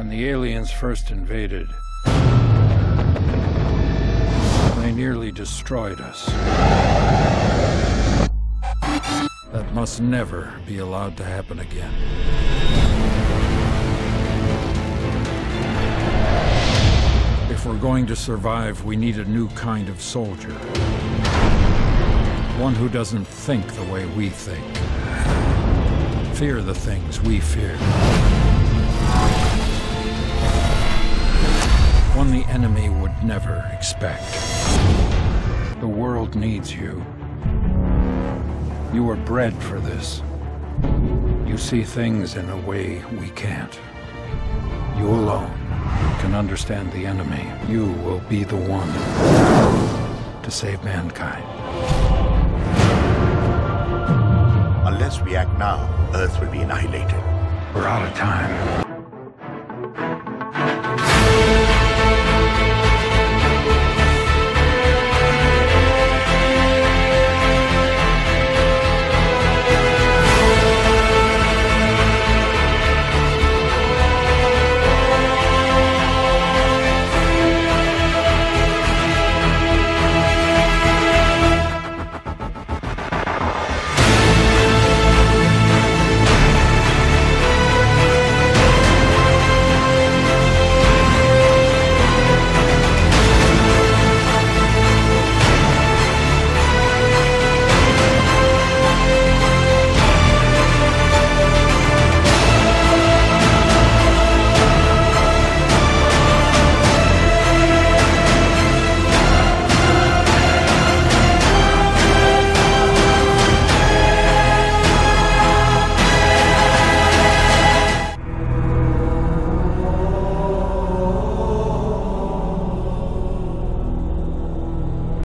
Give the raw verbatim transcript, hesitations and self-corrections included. when the aliens first invaded. They nearly destroyed us. That must never be allowed to happen again. If we're going to survive, we need a new kind of soldier. One who doesn't think the way we think. Fear the things we fear. One the enemy would never expect. The world needs you. You were bred for this. You see things in a way we can't. You alone can understand the enemy. You will be the one to save mankind. Unless we act now, Earth will be annihilated. We're out of time.